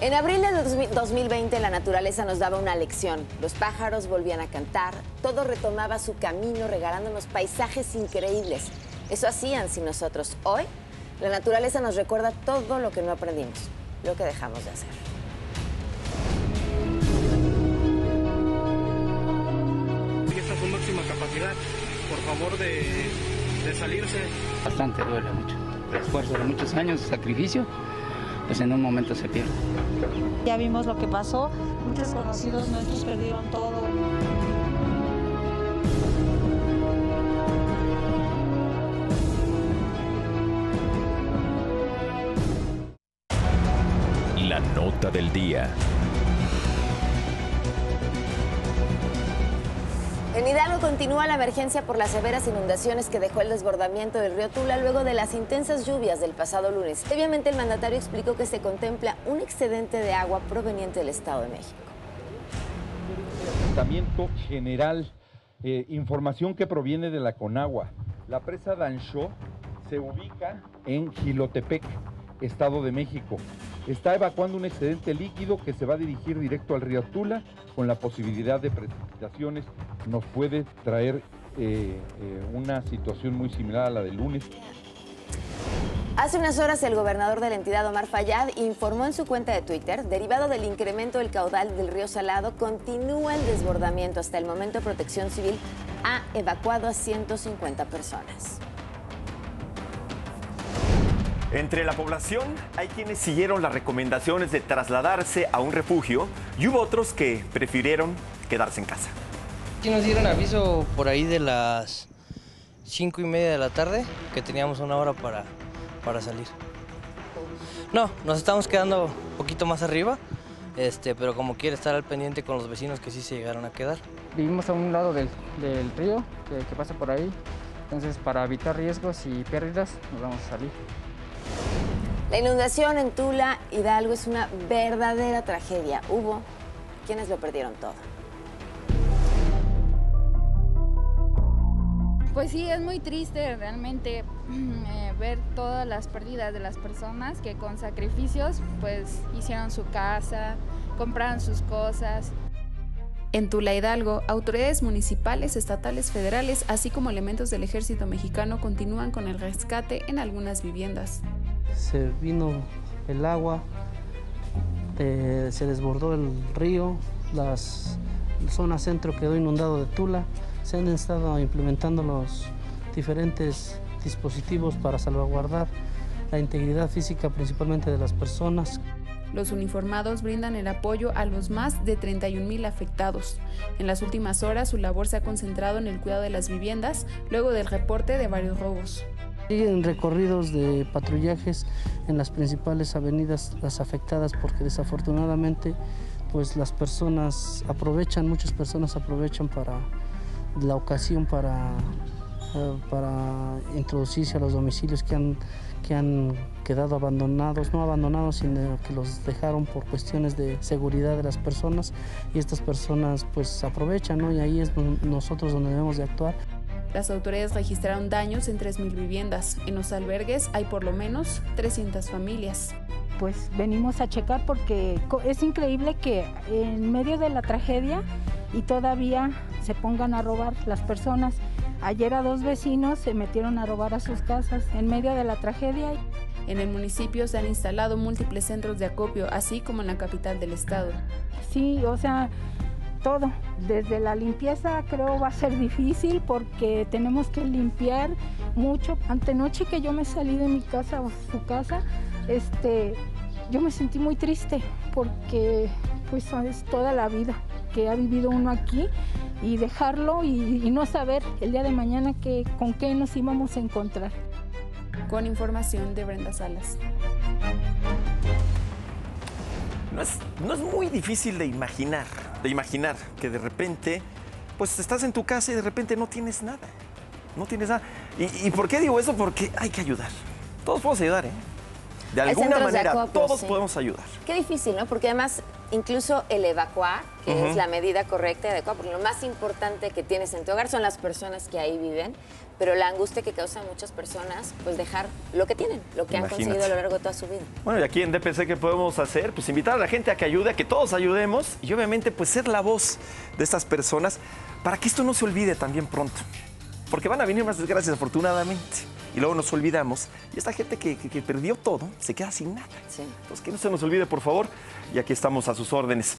En abril de 2020 la naturaleza nos daba una lección. Los pájaros volvían a cantar, todo retomaba su camino regalándonos paisajes increíbles. Eso hacían sin nosotros. Hoy la naturaleza nos recuerda todo lo que no aprendimos, lo que dejamos de hacer. Esta es su máxima capacidad, por favor de salirse. Bastante, duele mucho. El esfuerzo de muchos años, sacrificio, pues en un momento se pierde. Ya vimos lo que pasó, muchos conocidos nuestros perdieron todo. La nota del día. En Hidalgo continúa la emergencia por las severas inundaciones que dejó el desbordamiento del río Tula luego de las intensas lluvias del pasado lunes. Previamente, el mandatario explicó que se contempla un excedente de agua proveniente del Estado de México. Tratamiento general, información que proviene de la Conagua. La presa Danchó se ubica en Jilotepec, Estado de México. Está evacuando un excedente líquido que se va a dirigir directo al río Tula con la posibilidad de precipitaciones. Nos puede traer una situación muy similar a la del lunes. Hace unas horas el gobernador de la entidad, Omar Fayad, informó en su cuenta de Twitter, derivado del incremento del caudal del río Salado, continúa el desbordamiento. Hasta el momento Protección Civil ha evacuado a 150 personas. Entre la población hay quienes siguieron las recomendaciones de trasladarse a un refugio y hubo otros que prefirieron quedarse en casa. Aquí nos dieron aviso por ahí de las 5:30 de la tarde, que teníamos una hora para salir. No, nos estamos quedando un poquito más arriba, pero como quiere estar al pendiente con los vecinos que sí se llegaron a quedar. Vivimos a un lado del río que pasa por ahí, entonces para evitar riesgos y pérdidas nos vamos a salir. La inundación en Tula, Hidalgo, es una verdadera tragedia. Hubo quienes lo perdieron todo. Pues sí, es muy triste realmente ver todas las pérdidas de las personas que con sacrificios pues hicieron su casa, compraron sus cosas. En Tula, Hidalgo, autoridades municipales, estatales, federales, así como elementos del Ejército Mexicano continúan con el rescate en algunas viviendas. Se vino el agua, se desbordó el río, la zona centro quedó inundado de Tula. Se han estado implementando los diferentes dispositivos para salvaguardar la integridad física principalmente de las personas. Los uniformados brindan el apoyo a los más de 31,000 afectados. En las últimas horas su labor se ha concentrado en el cuidado de las viviendas luego del reporte de varios robos. Siguen recorridos de patrullajes en las principales avenidas las afectadas porque desafortunadamente pues las personas aprovechan, muchas personas aprovechan la ocasión para introducirse a los domicilios que han quedado abandonados, no abandonados, sino que los dejaron por cuestiones de seguridad de las personas y estas personas pues aprovechan, ¿no? Y ahí es nosotros donde debemos de actuar. Las autoridades registraron daños en 3,000 viviendas. En los albergues hay por lo menos 300 familias. Pues venimos a checar porque es increíble que en medio de la tragedia y todavía se pongan a robar las personas. Ayer a 2 vecinos se metieron a robar a sus casas en medio de la tragedia. En el municipio se han instalado múltiples centros de acopio, así como en la capital del estado. Sí, o sea, todo. Desde la limpieza creo va a ser difícil porque tenemos que limpiar mucho. Antenoche que yo me salí de mi casa o su casa, yo me sentí muy triste porque pues es toda la vida que ha vivido uno aquí y dejarlo y no saber el día de mañana con qué nos íbamos a encontrar. Con información de Brenda Salas. No es muy difícil de imaginar que de repente pues estás en tu casa y de repente no tienes nada. ¿Y por qué digo eso? Porque hay que ayudar. Todos podemos ayudar, ¿eh? De alguna manera, todos podemos ayudar. Qué difícil, ¿no? Porque además incluso el evacuar, que es la medida correcta y adecuada, porque lo más importante que tienes en tu hogar son las personas que ahí viven, pero la angustia que causan muchas personas, pues dejar lo que tienen, lo que han conseguido a lo largo de toda su vida. Bueno, y aquí en DPC, ¿qué podemos hacer? Pues invitar a la gente a que ayude, a que todos ayudemos y obviamente pues ser la voz de estas personas para que esto no se olvide también pronto, porque van a venir más desgracias afortunadamente. Y luego nos olvidamos. Y esta gente que perdió todo se queda sin nada. Sí. Entonces, que no se nos olvide, por favor. Y aquí estamos a sus órdenes.